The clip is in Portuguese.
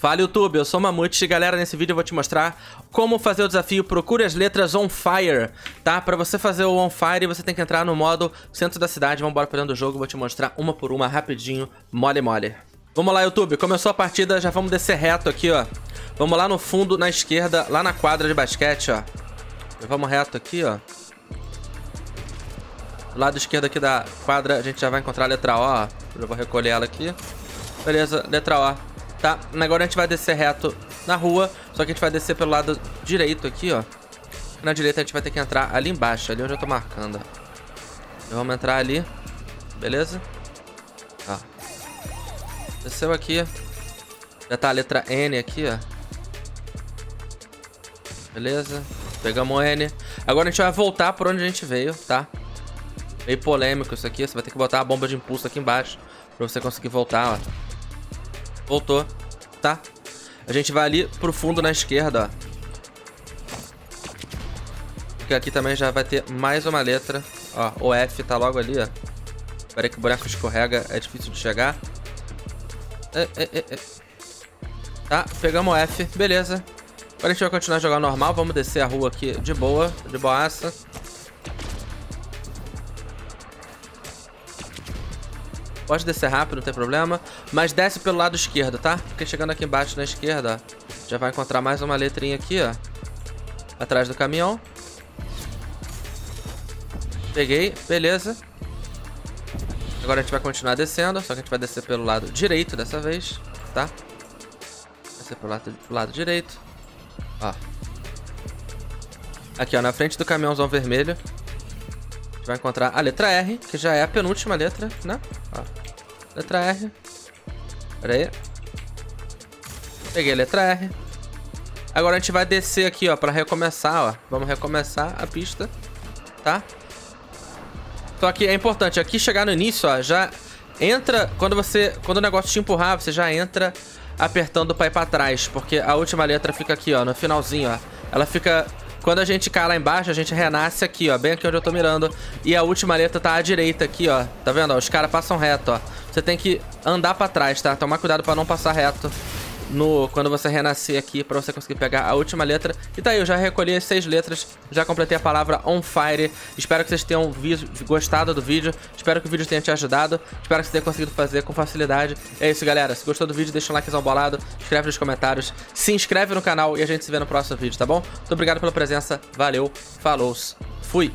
Fala, YouTube, eu sou o Mamute e, galera, nesse vídeo eu vou te mostrar como fazer o desafio Procure as Letras On Fire, tá? Pra você fazer o On Fire, você tem que entrar no modo Centro da Cidade. Vamos embora pra dentro do jogo, vou te mostrar uma por uma rapidinho, mole mole. Vamos lá, YouTube, começou a partida, já vamos descer reto aqui, ó. Vamos lá no fundo, na esquerda, lá na quadra de basquete, ó. Vamos reto aqui, ó. Do lado esquerdo aqui da quadra, a gente já vai encontrar a letra O, ó. Eu vou recolher ela aqui. Beleza, letra O. Tá, agora a gente vai descer reto na rua, só que a gente vai descer pelo lado direito aqui, ó. Na direita a gente vai ter que entrar ali embaixo, ali onde eu tô marcando, ó. Então, vamos entrar ali, beleza? Ó. Desceu aqui. Já tá a letra N aqui, ó. Beleza? Pegamos o N. Agora a gente vai voltar por onde a gente veio, tá? Meio polêmico isso aqui, você vai ter que botar a bomba de impulso aqui embaixo pra você conseguir voltar, ó. Voltou, tá? A gente vai ali pro fundo na esquerda, ó. Porque aqui também já vai ter mais uma letra. Ó, o F tá logo ali, ó. Espera aí que o boneco escorrega, é difícil de chegar. Tá, pegamos o F, beleza. Agora a gente vai continuar a jogar normal. Vamos descer a rua aqui de boa, de boaça. Pode descer rápido, não tem problema. Mas desce pelo lado esquerdo, tá? Porque chegando aqui embaixo na esquerda, ó, já vai encontrar mais uma letrinha aqui, ó. Atrás do caminhão. Peguei, beleza. Agora a gente vai continuar descendo. Só que a gente vai descer pelo lado direito dessa vez, tá? Descer pelo lado direito. Ó. Aqui, ó, na frente do caminhãozão vermelho. A gente vai encontrar a letra R, que já é a penúltima letra, né? Ó. Letra R. Pera aí. Peguei a letra R. Agora a gente vai descer aqui, ó, pra recomeçar, ó. Vamos recomeçar a pista, tá? Só que é importante, aqui chegar no início, ó, já entra... Quando o negócio te empurrar, você já entra apertando pra ir pra trás. Porque a última letra fica aqui, ó, no finalzinho, ó. Ela fica... Quando a gente cai lá embaixo, a gente renasce aqui, ó. Bem aqui onde eu tô mirando. E a última letra tá à direita aqui, ó. Tá vendo? Ó, os caras passam reto, ó. Você tem que andar pra trás, tá? Tomar cuidado pra não passar reto quando você renascer aqui, pra você conseguir pegar a última letra. E tá aí, eu já recolhi as 6 letras. Já completei a palavra On Fire. Espero que vocês tenham gostado do vídeo. Espero que o vídeo tenha te ajudado. Espero que você tenha conseguido fazer com facilidade. É isso, galera. Se gostou do vídeo, deixa um likezão bolado. Escreve nos comentários. Se inscreve no canal e a gente se vê no próximo vídeo, tá bom? Muito obrigado pela presença. Valeu. Falou. Fui.